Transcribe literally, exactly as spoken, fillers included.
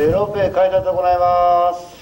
えー、ロープウェイ開通でございます。